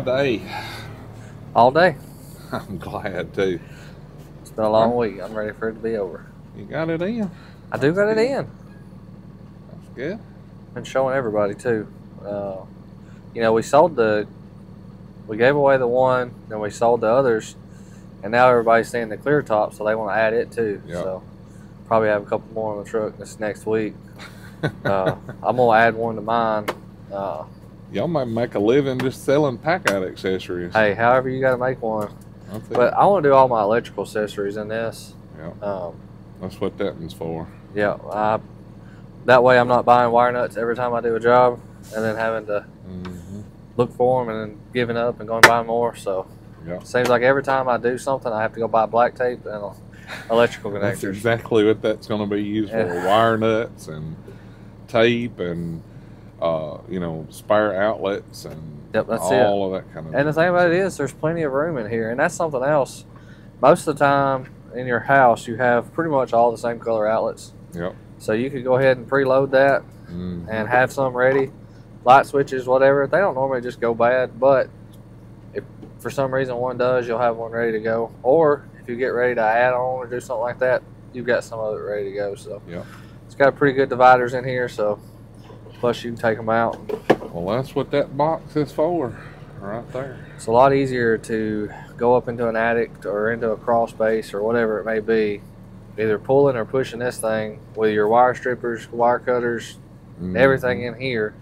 day. All day. I'm glad too. It's been a long week. I'm ready for it to be over. You got it in. I do got it in. That's good. Been showing everybody too. You know, we gave away the one, then we sold the others, and now everybody's seeing the clear top, so they want to add it too. Yep. So probably have a couple more on the truck this next week. I'm gonna add one to mine. Y'all might make a living just selling pack out accessories. Hey, however you got to make one. But I want to do all my electrical accessories in this. Yep. That's what that one's for. Yeah. That way I'm not buying wire nuts every time I do a job and then having to look for them and then giving up and going to buy more. So it seems like every time I do something, I have to go buy black tape and electrical connectors. That's exactly what that's going to be used for. Wire nuts and tape and, you know, spare outlets and all of that kind of thing. And the thing about it is there's plenty of room in here. And that's something else. Most of the time in your house, you have pretty much all the same color outlets. Yep. So you could go ahead and preload that and have some ready. Light switches, whatever. They don't normally just go bad, but if for some reason one does, you'll have one ready to go. Or if you get ready to add on or do something like that, you've got some of it ready to go. So it's got pretty good dividers in here. So plus you can take them out. Well, that's what that box is for, right there. It's a lot easier to go up into an attic or into a crawl space or whatever it may be, either pulling or pushing this thing with your wire strippers, wire cutters, everything in here,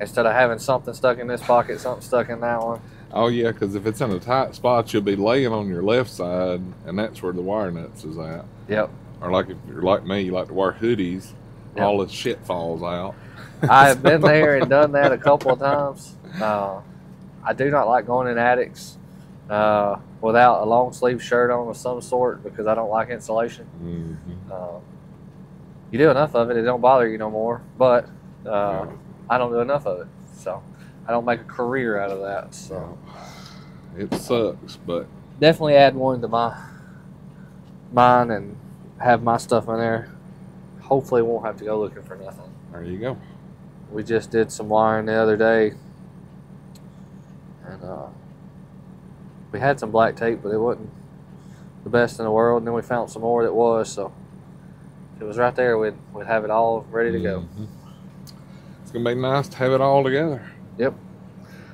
instead of having something stuck in this pocket, something stuck in that one. Oh yeah, because if it's in a tight spot, you'll be laying on your left side, and that's where the wire nuts is at. Yep. Or like if you're like me, you like to wear hoodies, all this shit falls out. I have been there and done that a couple of times. I do not like going in attics without a long sleeve shirt on of some sort because I don't like insulation. You do enough of it, it don't bother you no more, but I don't do enough of it, so I don't make a career out of that. So it sucks, but definitely add one to mine and have my stuff in there. Hopefully won't have to go looking for nothing. There you go. We just did some wiring the other day, and we had some black tape, but it wasn't the best in the world. And then we found some more that was, so if it was right there, we'd have it all ready to go. It's gonna be nice to have it all together. Yep.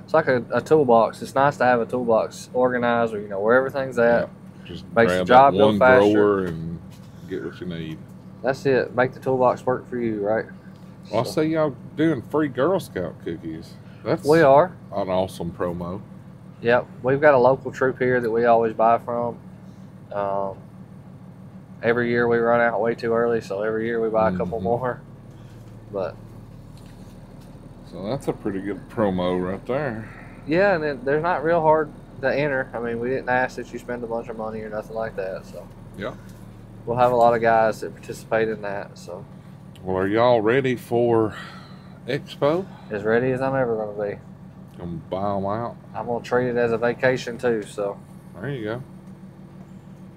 It's like a toolbox. It's nice to have a toolbox organized, or you know where everything's at. Yeah. Just makes grab the job go faster. Drawer and get what you need. That's it. Make the toolbox work for you, right? Well, I see y'all doing free Girl Scout cookies. We are. An awesome promo. Yep, we've got a local troop here that we always buy from. Every year we run out way too early, so every year we buy a couple more. But so that's a pretty good promo right there. Yeah, and they're not real hard to enter. I mean, we didn't ask that you spend a bunch of money or nothing like that. So yeah, we'll have a lot of guys that participate in that. So well, are y'all ready for Expo? As ready as I'm ever going to be. Gonna buy them out. I'm gonna treat it as a vacation too. So there you go.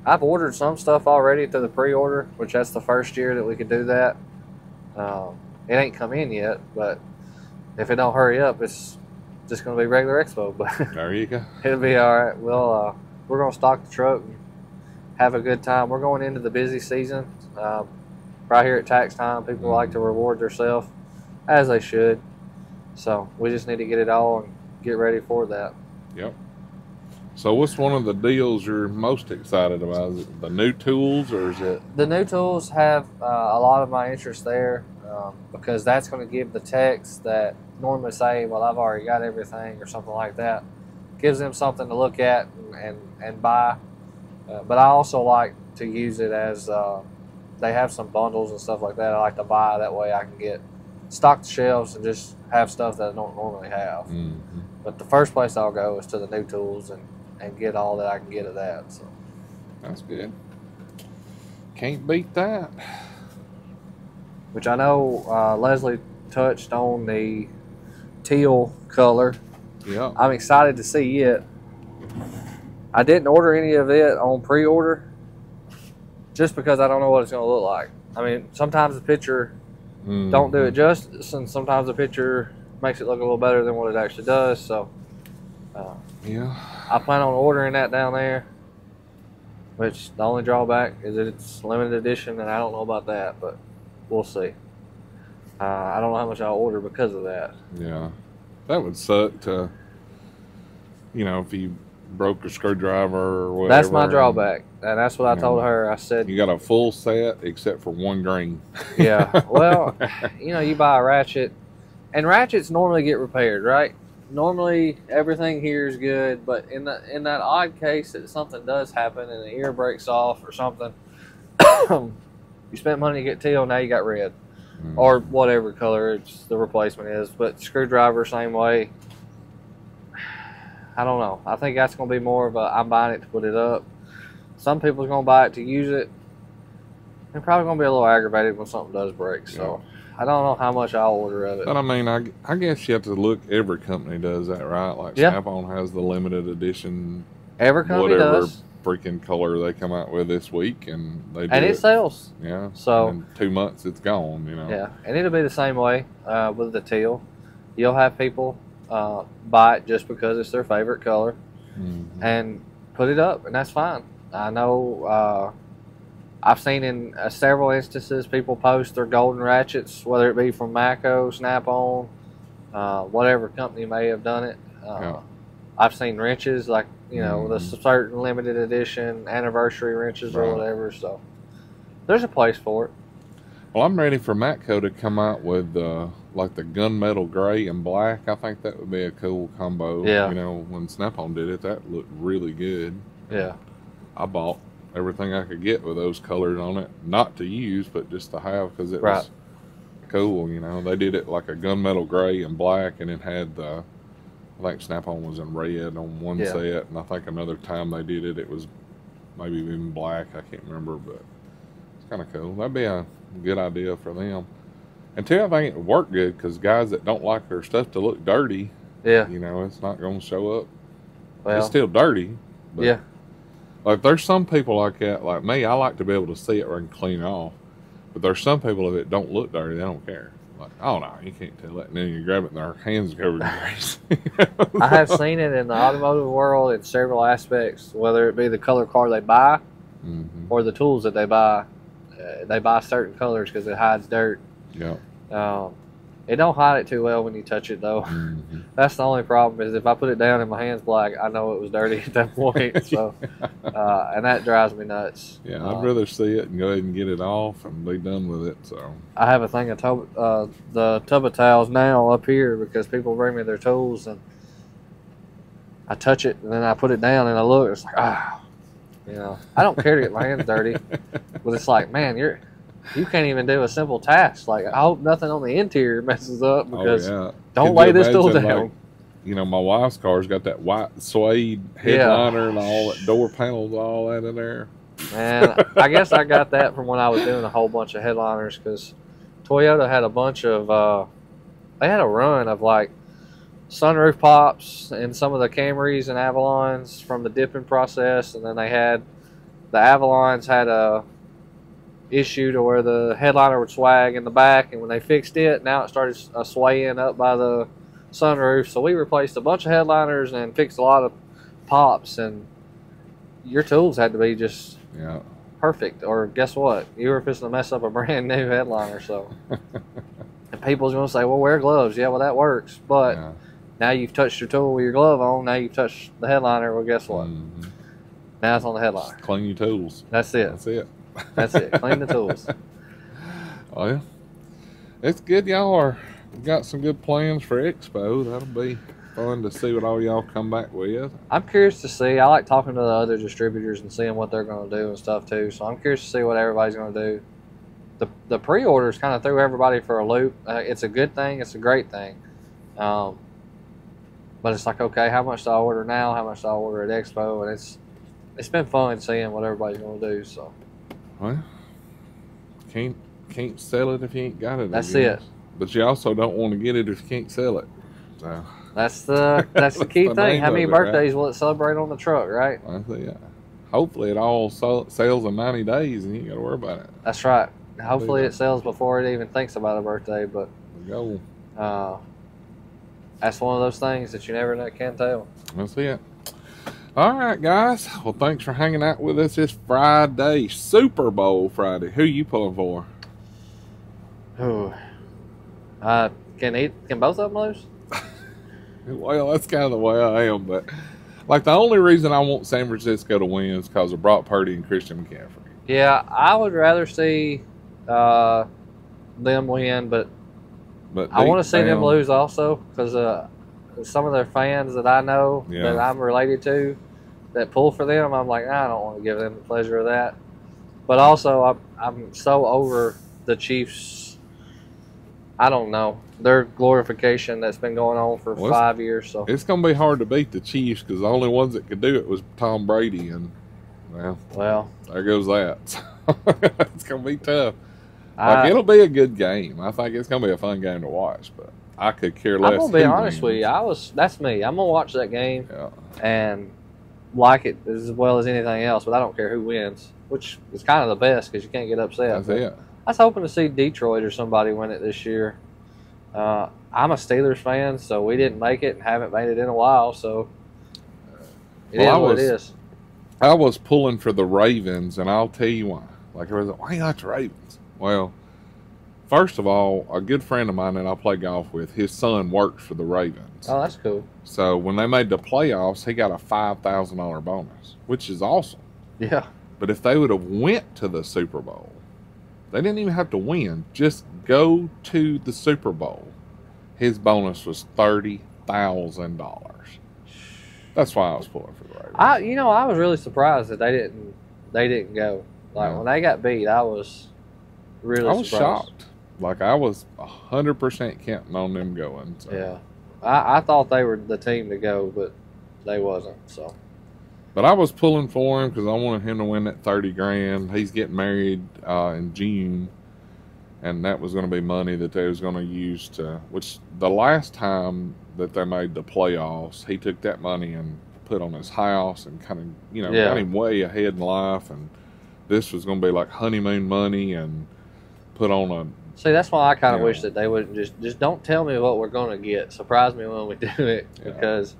I've ordered some stuff already through the pre-order, which that's the first year that we could do that. It ain't come in yet, but if it don't hurry up, it's just gonna be regular Expo. But there you go. It'll be all right. We'll we're gonna stock the truck and have a good time. We're going into the busy season. Right here at tax time, people like to reward themselves, as they should. So we just need to get it all and get ready for that. Yep. So what's one of the deals you're most excited about? Is it the new tools or is it? The new tools have a lot of my interest there because that's going to give the techs that normally say, well, I've already got everything or something like that, gives them something to look at and buy. But I also like to use it as they have some bundles and stuff like that. I like to buy that way I can get stock the shelves and just have stuff that I don't normally have. But the first place I'll go is to the new tools and get all that I can get of that. So that's good. Can't beat that. Which I know Leslie touched on the teal color. Yeah. I'm excited to see it. I didn't order any of it on pre-order just because I don't know what it's going to look like. I mean, sometimes the picture don't do it justice, and sometimes the picture makes it look a little better than what it actually does. So Yeah. I plan on ordering that down there, which the only drawback is that it's limited edition, and I don't know about that, but we'll see. I don't know how much I'll order because of that. Yeah. That would suck to, you know, if you broke a screwdriver or whatever. That's my drawback, and that's what I told her. I said, you got a full set except for one grain. Yeah. Well, you know, you buy a ratchet, and ratchets normally get repaired, right? Normally everything here is good, but in that odd case that something does happen and the ear breaks off or something, you spent money to get teal, now you got red. Mm. Or whatever color it's the replacement is. But screwdriver, same way. I don't know. I think that's going to be more of a, I'm buying it to put it up. Some people are going to buy it to use it. They're probably going to be a little aggravated when something does break. So I don't know how much I'll order of it. But I mean, I guess you have to look. Every company does that, right? Like Snap-on has the limited edition. Every company does. Freaking color they come out with this week, and they do, and it sells. Yeah. So in 2 months it's gone, you know. Yeah, and it'll be the same way with the teal. You'll have people buy it just because it's their favorite color, and put it up, and that's fine. I know I've seen in several instances people post their golden ratchets, whether it be from Matco, Snap-on, whatever company may have done it. I've seen wrenches, like, you know, the certain limited edition anniversary wrenches or whatever. So there's a place for it. Well, I'm ready for Matco to come out with like the gunmetal gray and black. I think that would be a cool combo. Yeah. You know, when Snap-on did it, that looked really good. Yeah. I bought everything I could get with those colors on it, not to use, but just to have, because it was cool. You know, they did it like a gunmetal gray and black, and it had the. I think Snap-on was in red on one set, and I think another time they did it, it was maybe even black. I can't remember, but it's kind of cool. That'd be a good idea for them. And two, I think it would work good, because guys that don't like their stuff to look dirty, you know, it's not going to show up. Well, it's still dirty. But like, there's some people like that, like me, I like to be able to see it where I can clean it off. But there's some people that don't look dirty, they don't care. Like, oh no, you can't tell that. And then you grab it and our hands covered in grease. I have seen it in the automotive world in several aspects, whether it be the color car they buy or the tools that they buy. They buy certain colors because it hides dirt. Yeah. It don't hide it too well when you touch it, though. That's the only problem, is if I put it down and my hand's black, I know it was dirty at that point. So, and that drives me nuts. Yeah, I'd rather see it and go ahead and get it off and be done with it. So I have a thing of the tub of towels now up here, because people bring me their tools and I touch it and then I put it down and I look. It's like, ah, you know, I don't care to get my hands dirty, but it's like, man, you can't even do a simple task. Like, I hope nothing on the interior messes up, because don't lay this tool down. Like, you know, my wife's car's got that white suede headliner and all that, door panels, all that in there. And I guess I got that from when I was doing a whole bunch of headliners, because Toyota had a bunch of, they had a run of like sunroof pops and some of the Camrys and Avalons from the dipping process. And then they had, the Avalons had a issue to where the headliner would swag in the back, and when they fixed it, now it started swaying up by the sunroof. So we replaced a bunch of headliners and fixed a lot of pops, and your tools had to be just perfect, or guess what, you were fixing to mess up a brand new headliner. So and people's gonna say, well, wear gloves. Yeah, well, that works, but now you've touched your tool with your glove on, now you've touched the headliner. Well, guess what, now it's on the headliner. Just clean your tools. That's it That's it. Clean the tools. Oh, yeah. It's good y'all got some good plans for Expo. That'll be fun to see what all y'all come back with. I'm curious to see. I like talking to the other distributors and seeing what they're going to do and stuff, too. So I'm curious to see what everybody's going to do. The pre-orders kind of threw everybody for a loop. It's a good thing. It's a great thing. But it's like, okay, how much do I order now? How much do I order at Expo? And it's been fun seeing what everybody's going to do, so... Well, can't sell it if you ain't got it. That's it. But you also don't want to get it if you can't sell it. So that's the key thing. How many birthdays will it celebrate on the truck, right? Hopefully it all sells in 90 days and you ain't got to worry about it. That's right. Hopefully it sells before it even thinks about a birthday. But that's one of those things that you never can tell. That's it. All right, guys. Well, thanks for hanging out with us this Friday, Super Bowl Friday. Who you pulling for? Ooh. Can both of them lose? Well, that's kind of the way I am, but like the only reason I want San Francisco to win is because of Brock Purdy and Christian McCaffrey. Yeah, I would rather see them win, but I want to see them lose also because some of their fans that I know that I'm related to that pull for them, I'm like, I don't want to give them the pleasure of that. But also, I'm so over the Chiefs. I don't know. Their glorification that's been going on for 5 years. So it's going to be hard to beat the Chiefs because the only ones that could do it was Tom Brady. And, well there goes that. It's going to be tough. It'll be a good game. I think it's going to be a fun game to watch, but I could care less. I'm going to be honest with you. That's me. I'm going to watch that game and like it as well as anything else, but I don't care who wins, which is kind of the best because you can't get upset. That's it. I was hoping to see Detroit or somebody win it this year. I'm a Steelers fan, so we didn't make it and haven't made it in a while. So it is what it is. I was pulling for the Ravens, and I'll tell you why. Like, why you like the Ravens? Well, first of all, a good friend of mine that I play golf with, his son works for the Ravens. Oh, that's cool. So when they made the playoffs, he got a $5,000 bonus, which is awesome. Yeah. But if they would have went to the Super Bowl, they didn't even have to win. Just go to the Super Bowl. His bonus was $30,000. That's why I was pulling for the Ravens. I was really surprised that they didn't go. Like when they got beat, I was really surprised. Shocked. Like I was 100% counting on them going. So. Yeah, I thought they were the team to go, but they wasn't. So. But I was pulling for him because I wanted him to win that $30,000. He's getting married in June, and that was going to be money that they was going to use to. Which the last time that they made the playoffs, he took that money and put on his house and kind of got him way ahead in life. And this was going to be like honeymoon money and put on a. See, that's why I kind of wish that they wouldn't just don't tell me what we're going to get. Surprise me when we do it because.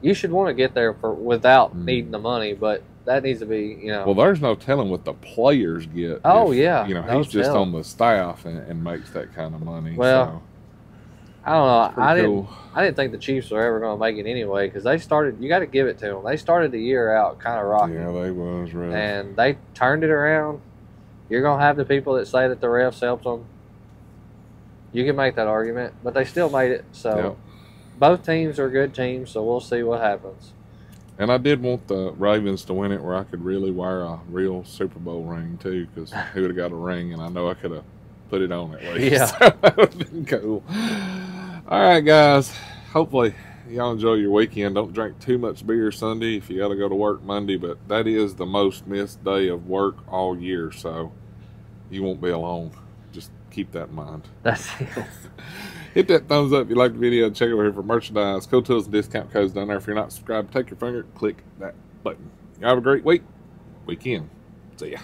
You should want to get there without needing the money, but that needs to be, Well, there's no telling what the players get. Oh, yeah. He's just on the staff and makes that kind of money. Well, so. I don't know. I didn't think the Chiefs were ever going to make it anyway because they started – you got to give it to them. They started the year out kind of rocky. Yeah, they was rough. And they turned it around. You're going to have the people that say that the refs helped them. You can make that argument, but they still made it, so – Both teams are good teams, so we'll see what happens. And I did want the Ravens to win it where I could really wear a real Super Bowl ring, too, because who would have got a ring, and I know I could have put it on at least. Yeah. So that would have been cool. All right, guys. Hopefully y'all enjoy your weekend. Don't drink too much beer Sunday if you got to go to work Monday, but that is the most missed day of work all year, so you won't be alone. Just keep that in mind. That's it. Hit that thumbs up if you like the video. Check over here for merchandise, cool tools, and discount codes down there. If you're not subscribed, take your finger, click that button. Y'all have a great weekend. See ya.